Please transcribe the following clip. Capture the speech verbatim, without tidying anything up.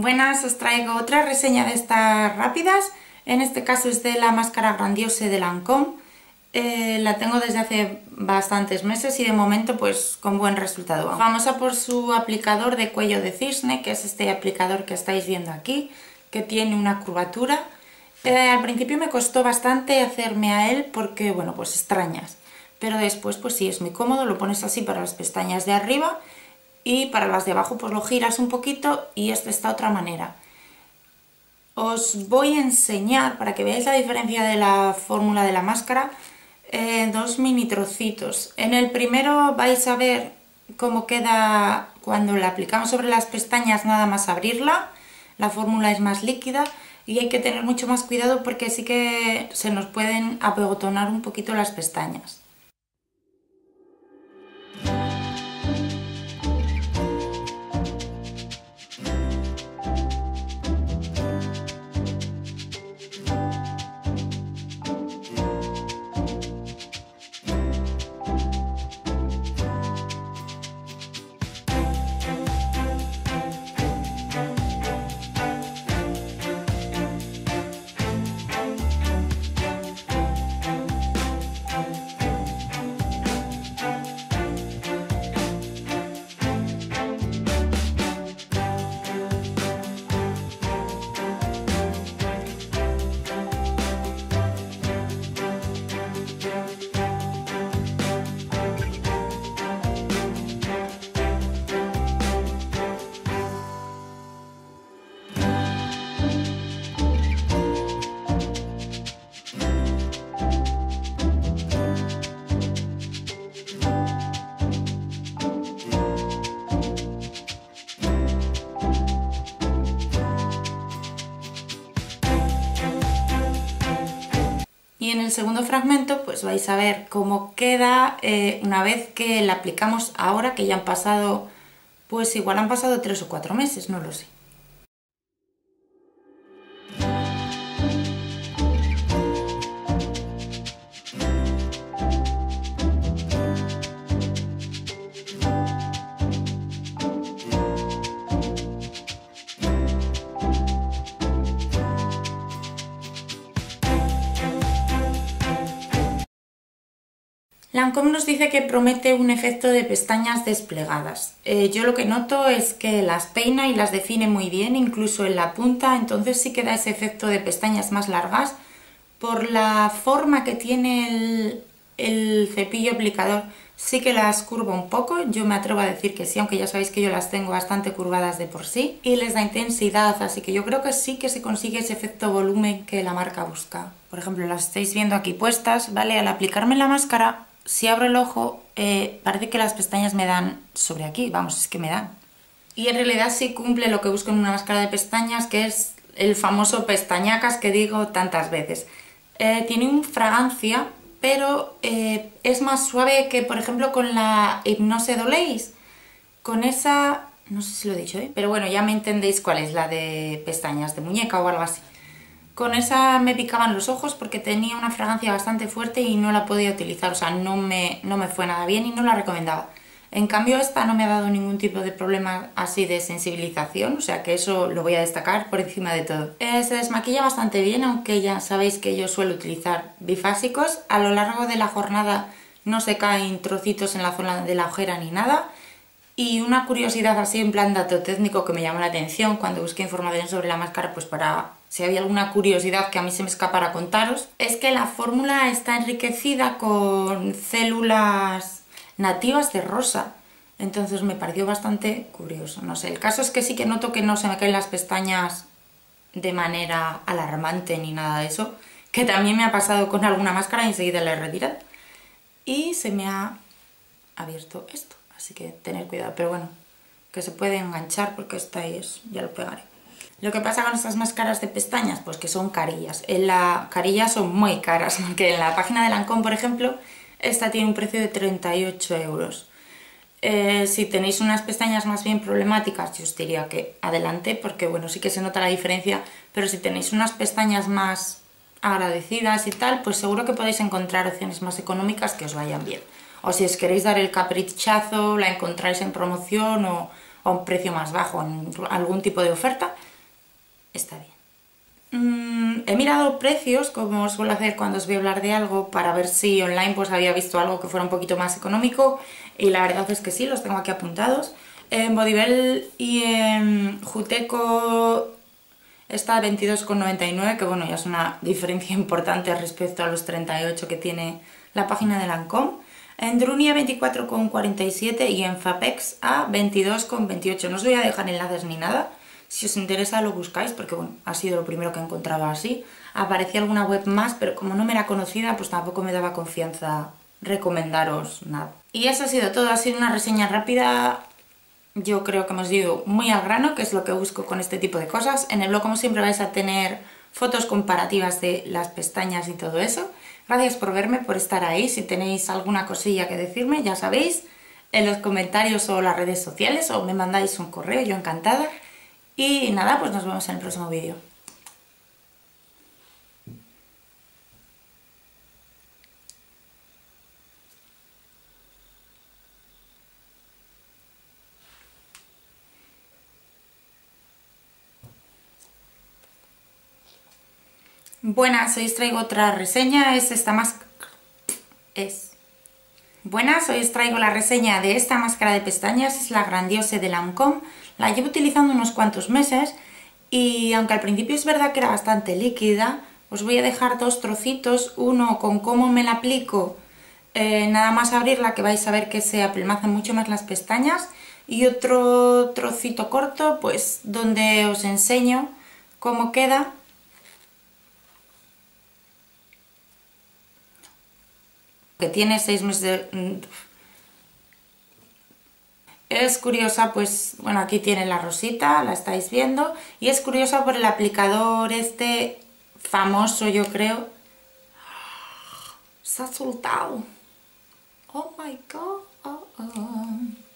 Buenas, os traigo otra reseña de estas rápidas. En este caso es de la máscara Grandiose de Lancôme. Eh, la tengo desde hace bastantes meses y de momento pues con buen resultado. Famosa por su aplicador de cuello de cisne, que es este aplicador que estáis viendo aquí, que tiene una curvatura. Eh, al principio me costó bastante hacerme a él porque, bueno, pues extrañas. Pero después pues sí, es muy cómodo, lo pones así para las pestañas de arriba y para las de abajo pues lo giras un poquito y es de esta otra manera. Os voy a enseñar, para que veáis la diferencia de la fórmula de la máscara, eh, dos mini trocitos. En el primero vais a ver cómo queda cuando la aplicamos sobre las pestañas nada más abrirla. La fórmula es más líquida y hay que tener mucho más cuidado porque sí que se nos pueden apegotonar un poquito las pestañas. Y en el segundo fragmento pues vais a ver cómo queda eh, una vez que la aplicamos ahora, que ya han pasado, pues igual han pasado tres o cuatro meses, no lo sé. Lancôme nos dice que promete un efecto de pestañas desplegadas. Eh, yo lo que noto es que las peina y las define muy bien, incluso en la punta, entonces sí que da ese efecto de pestañas más largas. Por la forma que tiene el, el cepillo aplicador sí que las curva un poco, yo me atrevo a decir que sí, aunque ya sabéis que yo las tengo bastante curvadas de por sí, y les da intensidad, así que yo creo que sí que se consigue ese efecto volumen que la marca busca. Por ejemplo, las estáis viendo aquí puestas, ¿vale? Al aplicarme la máscara, si abro el ojo, eh, parece que las pestañas me dan sobre aquí, vamos, es que me dan. Y en realidad sí cumple lo que busco en una máscara de pestañas, que es el famoso pestañacas que digo tantas veces. Eh, tiene un fragancia, pero eh, es más suave que, por ejemplo, con la Hipnose Doléis. Con esa, no sé si lo he dicho, ¿eh? Pero bueno, ya me entendéis cuál es, la de pestañas de muñeca o algo así. Con esa me picaban los ojos porque tenía una fragancia bastante fuerte y no la podía utilizar, o sea, no me, no me fue nada bien y no la recomendaba. En cambio, esta no me ha dado ningún tipo de problema así de sensibilización, o sea que eso lo voy a destacar por encima de todo. Eh, se desmaquilla bastante bien, aunque ya sabéis que yo suelo utilizar bifásicos. A lo largo de la jornada no se caen trocitos en la zona de la ojera ni nada. Y una curiosidad así en plan dato técnico que me llamó la atención cuando busqué información sobre la máscara, pues para... si había alguna curiosidad que a mí se me escapara contaros, es que la fórmula está enriquecida con células nativas de rosa, entonces me pareció bastante curioso, no sé, el caso es que sí que noto que no se me caen las pestañas de manera alarmante ni nada de eso, que también me ha pasado con alguna máscara y enseguida la he retirado y se me ha abierto esto, así que tener cuidado, pero bueno, que se puede enganchar porque esta es, ya lo pegaré. Lo que pasa con estas máscaras de pestañas, pues que son carillas. En la carilla son muy caras, porque en la página de Lancôme, por ejemplo, esta tiene un precio de treinta y ocho euros. Eh, si tenéis unas pestañas más bien problemáticas, yo os diría que adelante, porque bueno, sí que se nota la diferencia, pero si tenéis unas pestañas más agradecidas y tal, pues seguro que podéis encontrar opciones más económicas que os vayan bien. O si os queréis dar el caprichazo, la encontráis en promoción o a un precio más bajo, en algún tipo de oferta. está bien. Mm, he mirado precios, como suelo hacer cuando os voy a hablar de algo, para ver si online pues había visto algo que fuera un poquito más económico, y la verdad es que sí, los tengo aquí apuntados. En Bodybell y en Juteco está a veintidós con noventa y nueve, que bueno, ya es una diferencia importante respecto a los treinta y ocho que tiene la página de Lancôme. En Drunia veinticuatro con cuarenta y siete y en Fapex a veintidós con veintiocho. No os voy a dejar enlaces ni nada, si os interesa lo buscáis, porque bueno, ha sido lo primero que encontraba así. Aparecía alguna web más, pero como no me era conocida, pues tampoco me daba confianza recomendaros nada. Y eso ha sido todo, ha sido una reseña rápida. Yo creo que hemos ido muy al grano, que es lo que busco con este tipo de cosas. En el blog, como siempre, vais a tener fotos comparativas de las pestañas y todo eso. Gracias por verme, por estar ahí. Si tenéis alguna cosilla que decirme, ya sabéis, en los comentarios o las redes sociales, o me mandáis un correo, yo encantada. Y nada, pues nos vemos en el próximo vídeo. Buenas, hoy os traigo otra reseña, es esta máscara... Es... Buenas, hoy os traigo la reseña de esta máscara de pestañas, es la Grandiose de Lancôme. La llevo utilizando unos cuantos meses y aunque al principio es verdad que era bastante líquida, os voy a dejar dos trocitos, uno con cómo me la aplico, eh, nada más abrirla que vais a ver que se apelmazan mucho más las pestañas, y otro trocito corto pues donde os enseño cómo queda. Que tiene seis meses de... Es curiosa, pues, bueno, aquí tiene la rosita, la estáis viendo, y es curiosa por el aplicador este famoso, yo creo. Se ha soltado. Oh my god. Oh, oh.